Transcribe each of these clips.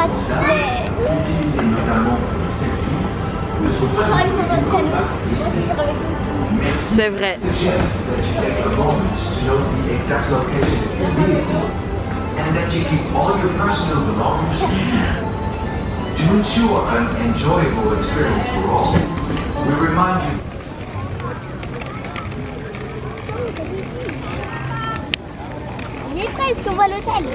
had slid. C'est vrai. And that you keep all your personal belongings to ensure an enjoyable experience for all. We remind you. On y est presque, on voit l'hôtel.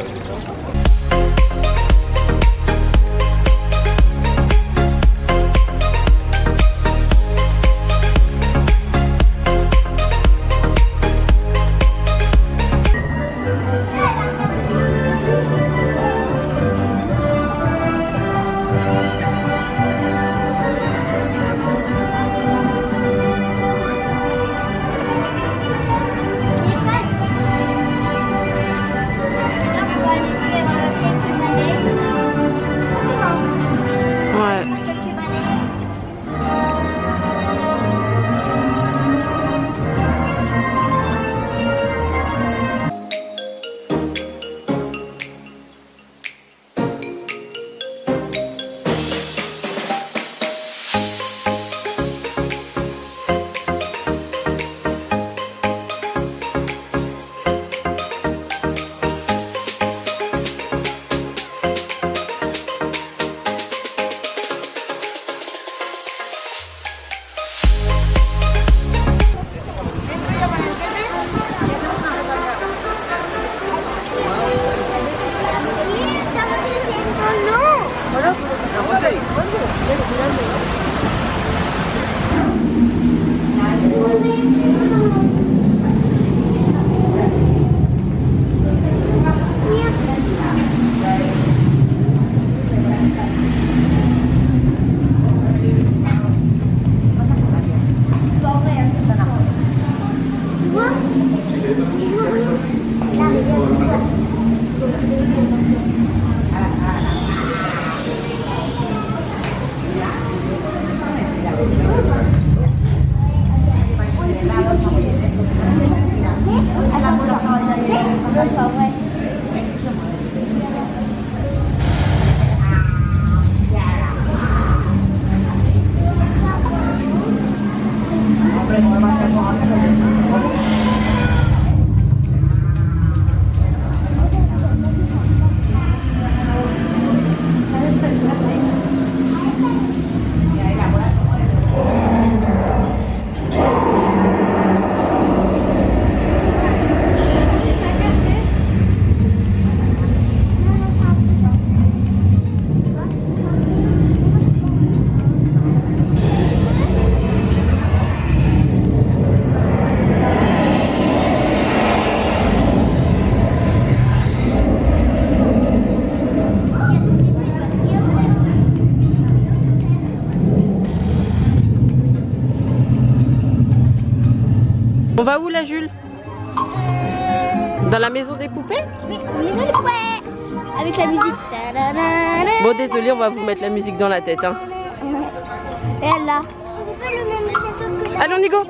On va où là, Jules? Dans la maison des poupées? Oui, maison des poupées. Avec la musique. Bon, désolé, on va vous mettre la musique dans la tête. Hein. Et là. Allons, Nico.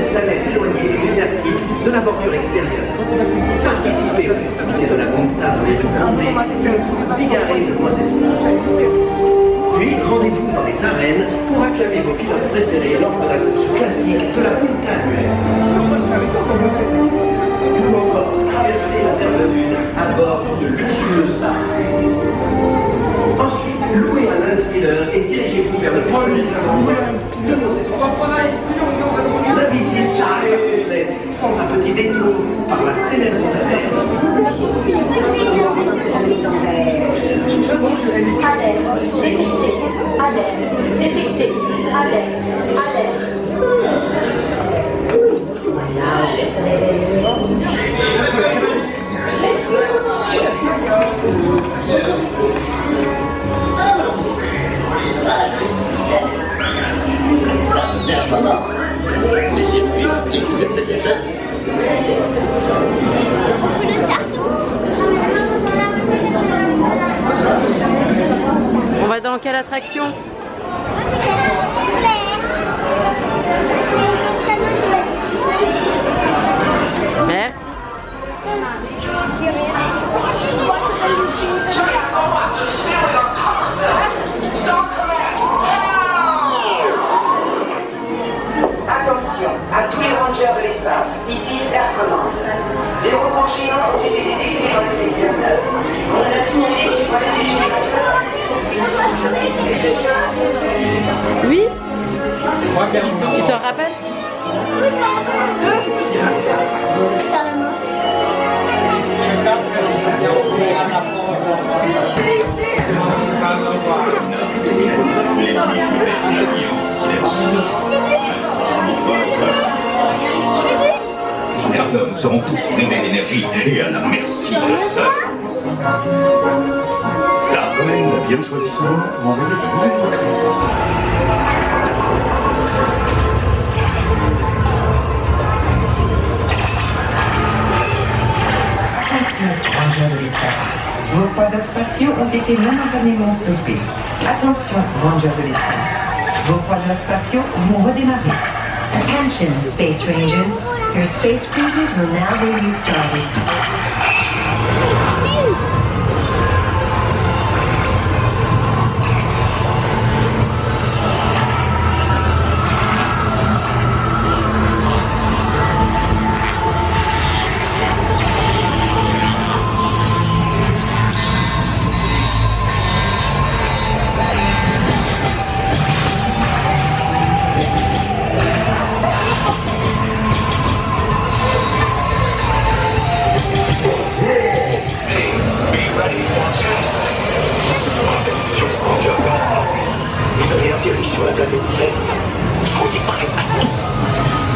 cette planète éloignée et désertique de la bordure extérieure. Participez aux festivités de la montagne dans les rues blindées, bigarrées de Moses. Puis rendez-vous dans les arènes pour acclamer vos pilotes préférés lors de la course classique de la montagne. Ou encore traverser la terre de lune à bord de luxueuses barques. Ensuite, louez un lance-miller et dirigez-vous vers le grand de Moses. La visite charme complète sans un petit détour par la célèbre planète. Ça faisait un moment, mais j'ai plus dit que c'était déjà. On va dans quelle attraction? Merci. Attention à tous les rangers de l'espace, ici Star Command. Des robots géants ont été détectés dans le secteur 9. On a signalé qu'ils voyaient des générations. Oui? Tu t'en rappelles? Nous serons tous privés d'énergie et à la merci de ça. Star Command a bien choisi son nom. Vos croiseurs spatiaux ont été momentanément stoppés. Attention, Rangers de l'espace. Vos croiseurs spatiaux vont redémarrer. Attention, Space Rangers. Your space cruisers will now be restarted.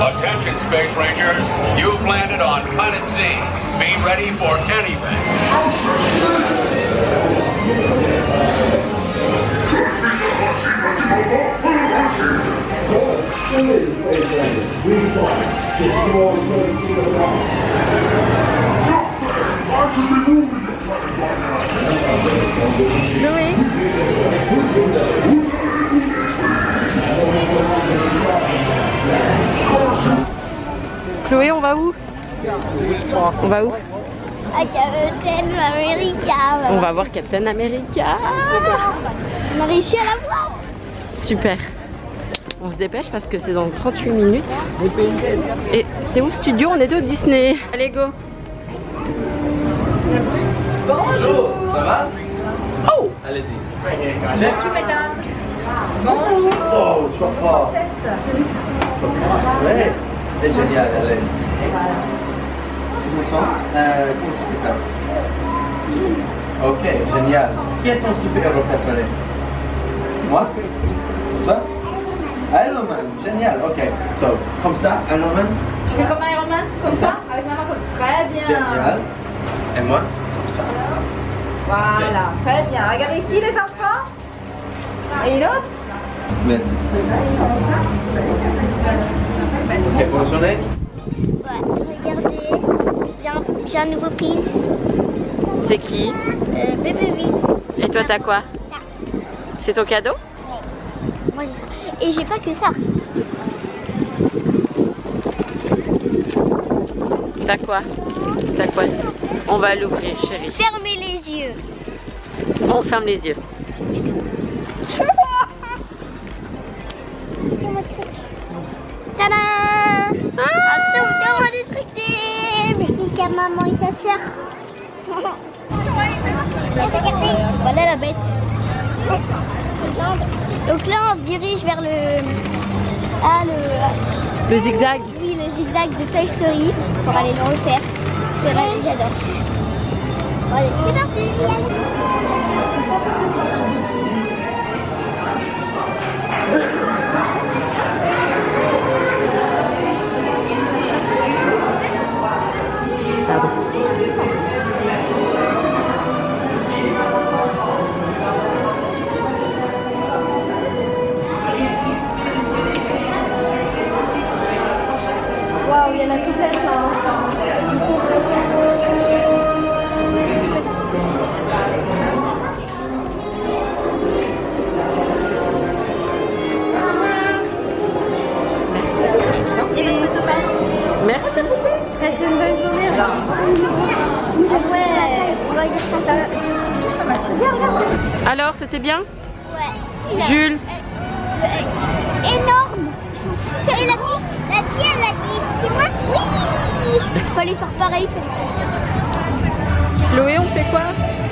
Attention, Space Rangers, you've landed on Planet Z. Be ready for anything. Louis? Chloé, on va où? On va où? À Captain America. On va voir Captain America. On a réussi à la voir. Super. On se dépêche parce que c'est dans 38 minutes. Et c'est au studio, on était au Disney. Allez, go. Bonjour. Ça va? Oh. Allez-y. Bonjour, mesdames. Bonjour. Oh, tu vas voir. Ouais. C'est génial, Alain. Tu me sens? Comment tu fais ça? Ok, génial. Qui est ton super-héros préféré? Moi? Ça? Iron Man. Génial, ok. So, comme ça, Iron Man? Je fais comme Iron Man, comme ça, avec la main comme très bien. Génial. Et moi? Comme ça. Voilà, très bien. Regardez ici les enfants. Et l'autre? Merci. C'est fonctionné? Ouais, regardez, j'ai un nouveau pins. C'est qui? BB8. Et toi t'as quoi? Ça. C'est ton cadeau? Ouais. Moi j'ai ça. Et j'ai pas que ça. T'as quoi? T'as quoi? On va l'ouvrir, chérie. Fermez les yeux. On ferme les yeux. C'est mon truc. Tadam! Ah, super indestructible! Merci à maman et sa soeur. Voilà la bête. Donc là, on se dirige vers le... Ah, le zigzag. Oui, le zigzag de Toy Story pour aller dans le fer. Parce que là, j'adore. Bon, allez, c'est parti. Pardon. Waouh, il y en a tout plein là. Merci. Passez une bonne journée. Ouais. Alors, c'était bien? Ouais. Jules. C'est énorme. Ils sont super énormes. La fille, elle a dit, c'est moi? Oui! Il faut aller faire pareil. Chloé, on fait quoi?